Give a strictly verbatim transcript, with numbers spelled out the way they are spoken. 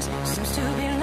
seems to be